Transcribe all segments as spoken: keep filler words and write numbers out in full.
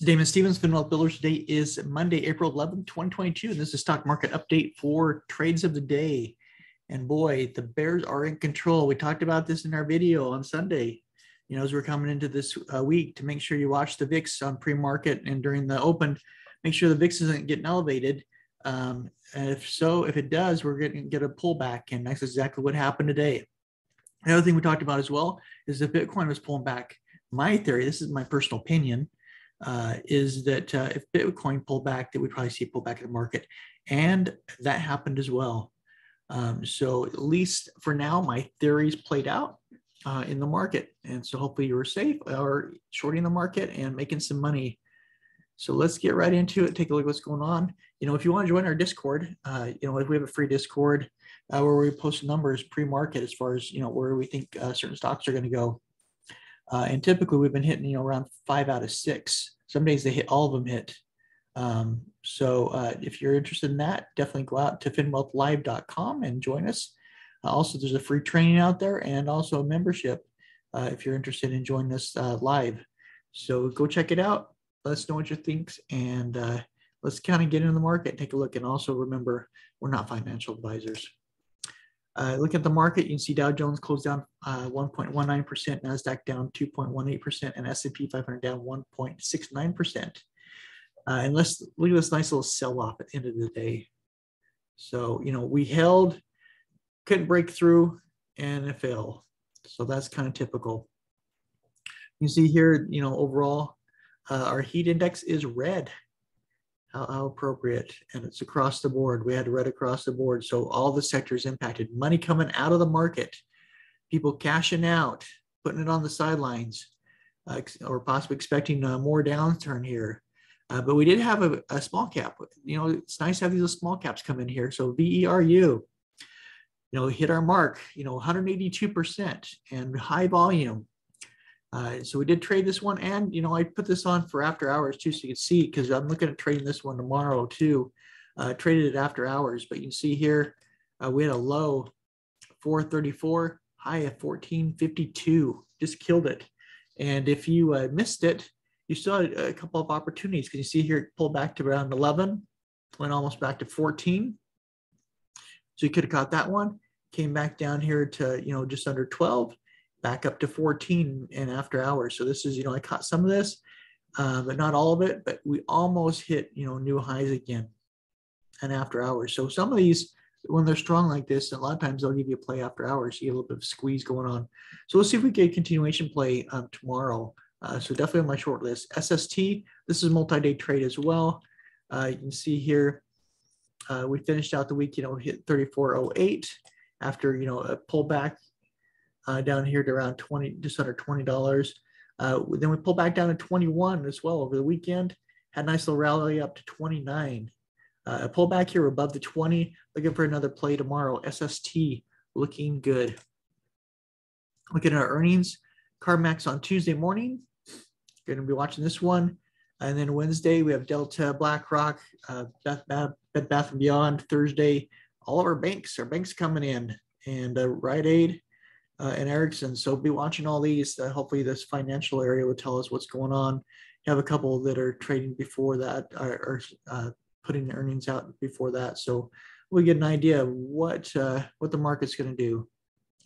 It's Damon Stevens, FINWealth Builders. Today is Monday, April eleventh, twenty twenty-two, and this is stock market update for trades of the day. And boy, the bears are in control. We talked about this in our video on Sunday, you know, as we're coming into this uh, week, to make sure you watch the V I X on pre-market and during the open. Make sure the V I X isn't getting elevated. Um, and if so, if it does, we're going to get a pullback, and that's exactly what happened today. Another thing we talked about as well is that Bitcoin was pulling back. My theory, this is my personal opinion, Uh, is that uh, if Bitcoin pulled back, that we'd probably see a pullback in the market. And that happened as well. Um, so at least for now, my theories played out uh, in the market. And so hopefully you were safe or shorting the market and making some money. So let's get right into it. Take a look at what's going on. You know, if you want to join our Discord, uh, you know, we have a free Discord uh, where we post numbers pre-market as far as, you know, where we think uh, certain stocks are going to go. Uh, and typically we've been hitting, you know, around five out of six. Some days they hit, all of them hit. Um, so uh, if you're interested in that, definitely go out to fin wealth live dot com and join us. Uh, also, there's a free training out there and also a membership uh, if you're interested in joining us uh, live. So go check it out. Let us know what you think, and uh, let's kind of get into the market, take a look. And also remember, we're not financial advisors. Uh, look at the market. You can see Dow Jones closed down one point one nine percent, uh, NASDAQ down two point one eight percent, and S and P five hundred down one point six nine percent. Uh, and let's look at this nice little sell-off at the end of the day. So, you know, we held, couldn't break through, and it fell. So that's kind of typical. You see here, you know, overall, uh, our heat index is red. How, how appropriate. And it's across the board. We had red across the board. So all the sectors impacted. Money coming out of the market, people cashing out, putting it on the sidelines, uh, or possibly expecting uh, more downturn here. Uh, but we did have a, a small cap. You know, it's nice to have these small caps come in here. So V E R U, you know, hit our mark, you know, one hundred eighty-two percent and high volume. Uh, so we did trade this one, and, you know, I put this on for after hours too, so you can see, because I'm looking at trading this one tomorrow too. Uh, traded it after hours, but you can see here, uh, we had a low four thirty-four, high of fourteen fifty-two, just killed it. And if you uh, missed it, you still had a couple of opportunities, because you see here, it pulled back to around eleven, went almost back to fourteen. So you could have caught that one, came back down here to, you know, just under twelve. Back up to fourteen and after hours. So this is, you know, I caught some of this, uh, but not all of it, but we almost hit, you know, new highs again and after hours. So some of these, when they're strong like this, a lot of times they'll give you a play after hours, you get a little bit of squeeze going on. So we'll see if we get a continuation play um, tomorrow. Uh, so definitely on my short list. S S T, this is multi-day trade as well. Uh, you can see here, uh, we finished out the week, you know, hit thirty-four oh eight after, you know, a pullback. Uh, down here to around twenty, just under twenty dollars. Uh, then we pulled back down to twenty-one as well over the weekend. Had a nice little rally up to twenty-nine. Uh, a pullback here above the twenty. Looking for another play tomorrow. S S T looking good. Looking at our earnings. CarMax on Tuesday morning. Going to be watching this one. And then Wednesday, we have Delta, BlackRock, uh, Bed Bath, Bed Bath and Beyond. Thursday, all of our banks, our banks coming in. And uh, Rite Aid. Uh, and Ericsson. So be watching all these. Uh, hopefully this financial area will tell us what's going on. You have a couple that are trading before that, or, or uh, putting earnings out before that. So we get an idea of what, uh, what the market's going to do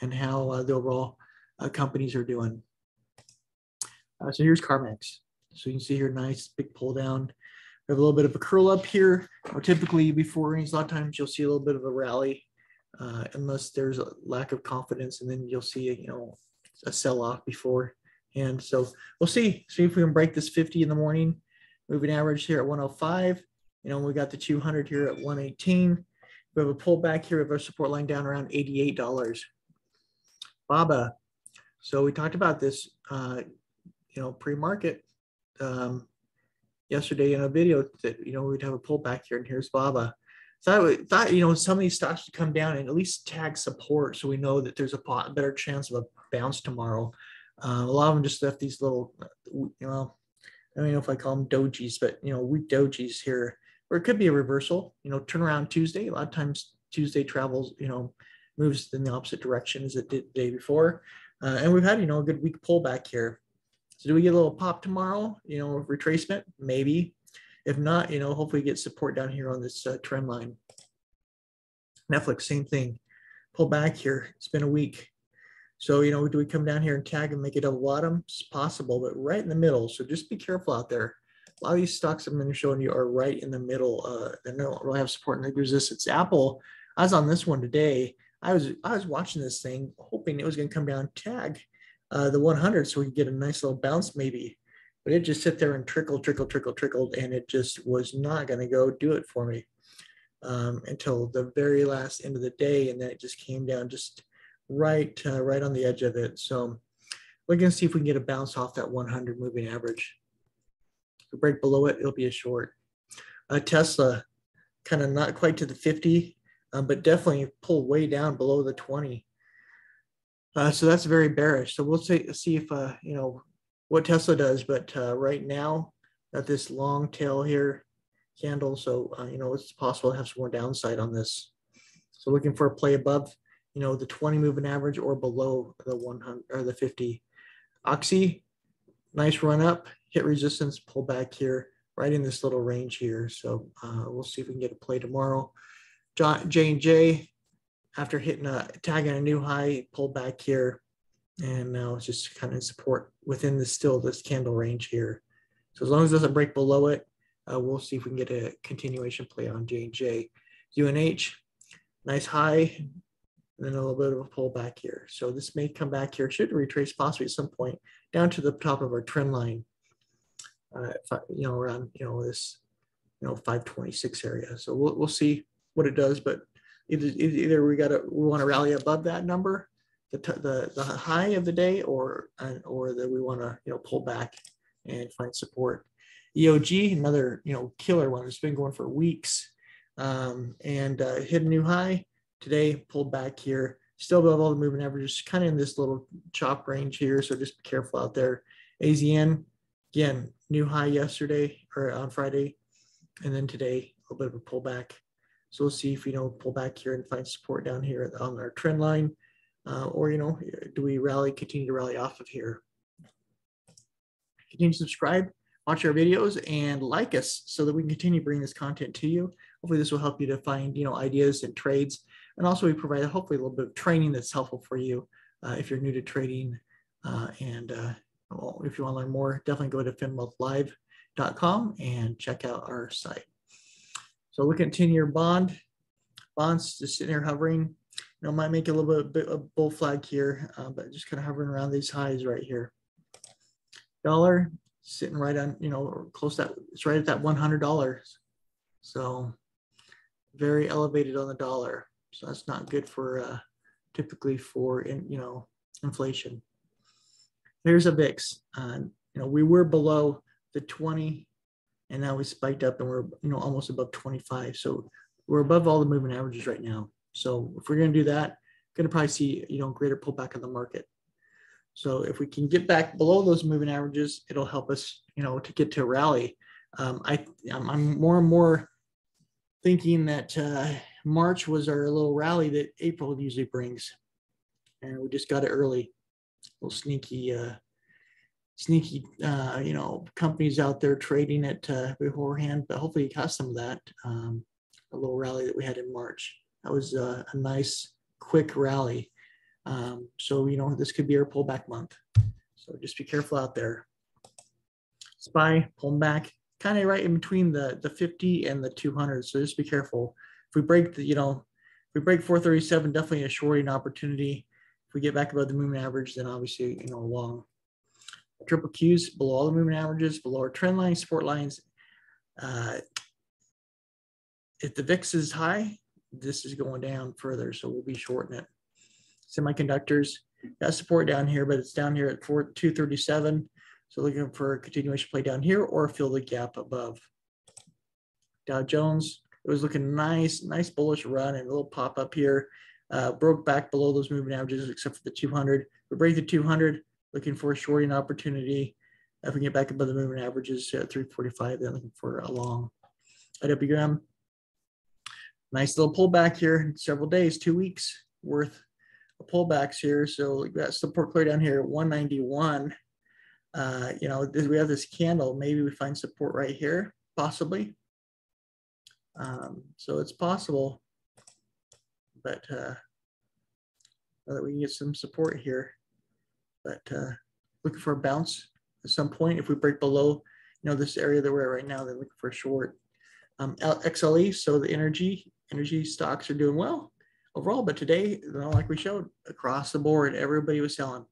and how uh, the overall uh, companies are doing. Uh, so here's CarMax. So you can see here, nice big pull down. We have a little bit of a curl up here. Or typically before earnings, a lot of times you'll see a little bit of a rally. Uh, unless there's a lack of confidence, and then you'll see a, you know, a sell-off before. And so we'll see, see if we can break this fifty in the morning. Moving average here at one oh five. You know, we got the two hundred here at one eighteen. We have a pullback here of our support line down around eighty-eight dollars. Baba. So we talked about this, uh, you know, pre-market um, yesterday in a video that, you know, we'd have a pullback here, and here's Baba. So I thought, you know, some of these stocks would come down and at least tag support, so we know that there's a better chance of a bounce tomorrow. Uh, a lot of them just left these little, you know, I don't know if I call them dojis, but, you know, weak dojis here, or it could be a reversal, you know, turnaround Tuesday. A lot of times Tuesday travels, you know, moves in the opposite direction as it did the day before. Uh, and we've had, you know, a good week pullback here. So do we get a little pop tomorrow, you know, retracement? Maybe. If not, you know, hopefully get support down here on this uh, trend line. Netflix, same thing. Pull back here. It's been a week. So, you know, do we come down here and tag and make it a bottom? It's possible, but right in the middle. So just be careful out there. A lot of these stocks I'm going to show you are right in the middle. Uh, they don't really have support and they resistance. Apple, I was on this one today. I was I was watching this thing, hoping it was going to come down, tag uh, the one hundred, so we could get a nice little bounce maybe. But it just sit there and trickle, trickle, trickle, trickled, and it just was not going to go do it for me um, until the very last end of the day, and then it just came down just right, uh, right on the edge of it. So we're going to see if we can get a bounce off that one hundred moving average. If we break below it, it'll be a short. Uh, Tesla, kind of not quite to the fifty, um, but definitely pull way down below the twenty. Uh, so that's very bearish. So we'll see, see if, uh, you know, what Tesla does. But uh, right now, got this long tail here, candle. So, uh, you know, it's possible to have some more downside on this. So looking for a play above, you know, the twenty moving average or below the one hundred or the fifty. Oxy, nice run up. Hit resistance, pull back here, right in this little range here. So uh, we'll see if we can get a play tomorrow. J and J, after hitting a tagging a new high, pull back here, and now it's just kind of support within the still this candle range here. So as long as it doesn't break below it, uh, we'll see if we can get a continuation play on J and J. U N H, nice high, and then a little bit of a pull back here. So this may come back here, should retrace possibly at some point down to the top of our trend line. Uh, you know, around, you know, this, you know, five twenty-six area. So we'll, we'll see what it does, but either, either we got to, we want to rally above that number, the, the, the high of the day, or, or that we want to, you know, pull back and find support. E O G, another, you know, killer one. It's been going for weeks um, and uh, hit a new high today, pulled back here, still above all the moving averages, kind of in this little chop range here. So just be careful out there. A Z N, again, new high yesterday or on Friday, and then today a little bit of a pullback. So we'll see if, you know, pull back here and find support down here on our trend line, uh, or, you know, do we rally, continue to rally off of here. Continue to subscribe, watch our videos, and like us so that we can continue bringing this content to you. Hopefully this will help you to find, you know, ideas and trades, and also we provide hopefully a little bit of training that's helpful for you uh, if you're new to trading uh, and. Uh, Well, if you want to learn more, definitely go to fin wealth live dot com and check out our site. So look at ten-year bond. Bonds just sitting here hovering. You know, might make a little bit of a bull flag here, uh, but just kind of hovering around these highs right here. Dollar sitting right on, you know, close that, it's right at that one hundred dollars. So very elevated on the dollar. So that's not good for, uh, typically for, in, you know, inflation. Here's a V I X. Uh, you know, we were below the twenty, and now we spiked up, and we're, you know, almost above twenty-five. So we're above all the moving averages right now. So if we're going to do that, going to probably see, you know, greater pullback in the market. So if we can get back below those moving averages, it'll help us, you know, to get to a rally. Um, I I'm more and more thinking that uh, March was our little rally that April usually brings, and we just got it early. Little sneaky, uh, sneaky, uh, you know, companies out there trading it uh, beforehand, but hopefully you got some of that. Um, a little rally that we had in March. That was uh, a nice, quick rally. Um, so, you know, this could be our pullback month. So just be careful out there. Spy, pulling back, kind of right in between the, the fifty and the two hundred. So just be careful. If we break the, you know, if we break four thirty-seven, definitely a shorting opportunity. If we get back above the moving average, then obviously, you know, long. Triple Q's below all the moving averages, below our trend lines, support lines. Uh, if the V I X is high, this is going down further, so we'll be shorting it. Semiconductors, got support down here, but it's down here at four two thirty-seven. So looking for a continuation play down here or fill the gap above. Dow Jones, it was looking nice, nice bullish run and a little pop up here. Uh, broke back below those moving averages except for the two hundred. We break the two hundred, looking for a shorting opportunity. If we get back above the moving averages at three forty-five, then looking for a long. I W M, nice little pullback here. Several days, two weeks worth of pullbacks here. So we got support clear down here at one ninety-one. Uh, you know, we have this candle, maybe we find support right here, possibly. Um, so it's possible that, uh, that we can get some support here, but uh, looking for a bounce at some point. If we break below, you know, this area that we're at right now, they're looking for a short. Um, X L E, so the energy, energy stocks are doing well overall, but today, you know, like we showed, across the board, everybody was selling.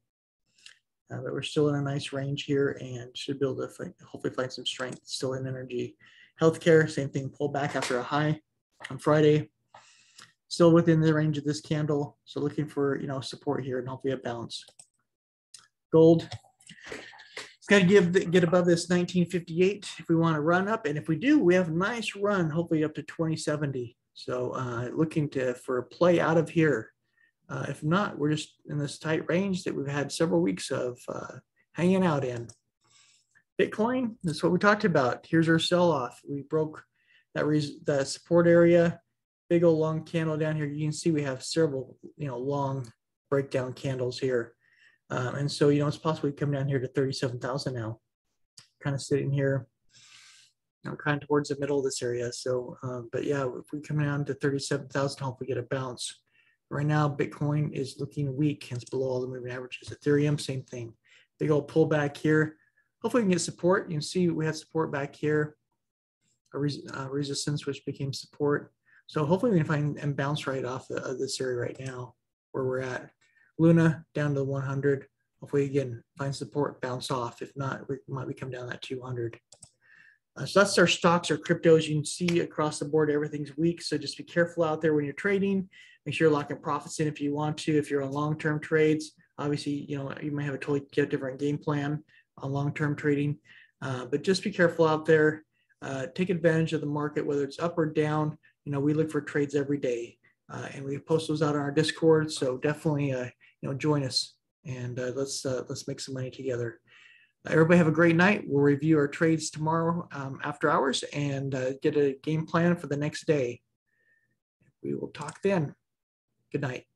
Uh, but we're still in a nice range here and should be able to find, hopefully find some strength still in energy. Healthcare, same thing, pull back after a high on Friday. Still within the range of this candle. So looking for, you know, support here and hopefully a bounce. Gold, it's got to give get above this nineteen fifty-eight if we want to run up. And if we do, we have a nice run, hopefully up to twenty seventy. So uh, looking to for a play out of here. Uh, if not, we're just in this tight range that we've had several weeks of uh, hanging out in. Bitcoin, that's what we talked about. Here's our sell-off. We broke that, that support area, big old long candle down here. You can see we have several, you know, long breakdown candles here. Um, and so, you know, it's possible we come down here to thirty-seven thousand now, kind of sitting here, you know, kind of towards the middle of this area. So, um, but yeah, if we come down to thirty-seven thousand, hopefully we get a bounce. Right now, Bitcoin is looking weak. It's below all the moving averages. Ethereum, same thing. Big old pullback here. Hopefully, we can get support. You can see we had support back here, a res uh, resistance, which became support. So hopefully, we can find and bounce right off the, of this area right now, where we're at. Luna, down to the one hundred. Hopefully, again, find support, bounce off. If not, we might we come down that two hundred. Uh, so that's our stocks, our cryptos. You can see across the board, everything's weak. So just be careful out there when you're trading. Make sure you're locking profits in if you want to. If you're on long-term trades, obviously, you know, you might have a totally different game plan on long-term trading, uh, but just be careful out there. Uh, take advantage of the market, whether it's up or down. You know, we look for trades every day, uh, and we post those out on our Discord. So definitely, uh, you know, join us and uh, let's uh, let's make some money together. Uh, everybody have a great night. We'll review our trades tomorrow um, after hours and uh, get a game plan for the next day. We will talk then. Good night.